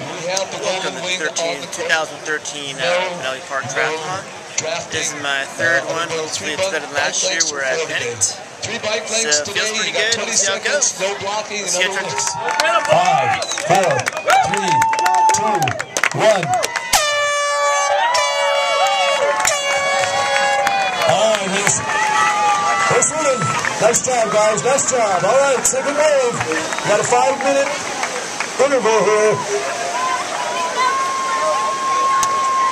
Welcome to the 2013 Valley Park Triathlon. This is my third one. Hopefully it's better than last year where I finished. So it feels pretty good. Let's see how it goes. Let's get tricks. 5, 4, 3, 2, 1. All right, let's win it. Nice job, guys. Nice job. All right, second wave. We got a 5-minute interval here.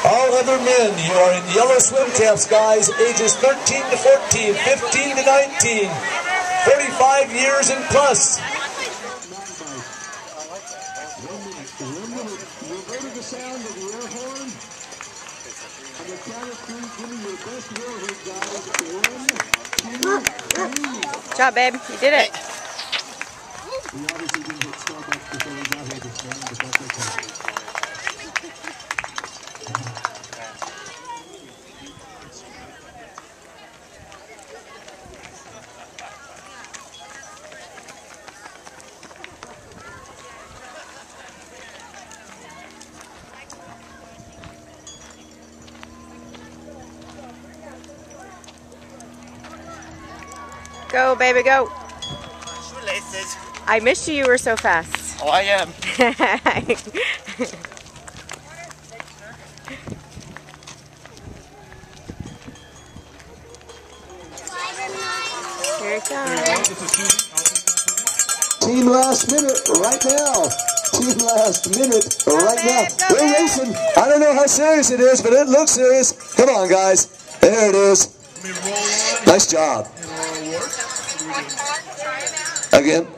All other men, you are in yellow swim caps, guys, ages 13 to 14, 15 to 19, 35 years and plus. Good job, babe. You did it. We obviously didn't get Starbucks before we got here this morning, but that's okay. Go, baby, go. Shoelaces. I missed you. You were so fast. Oh, I am. Here it comes. Team last minute right now. Team last minute right now. We're racing. I don't know how serious it is, but it looks serious. Come on, guys. There it is. Nice job. Again.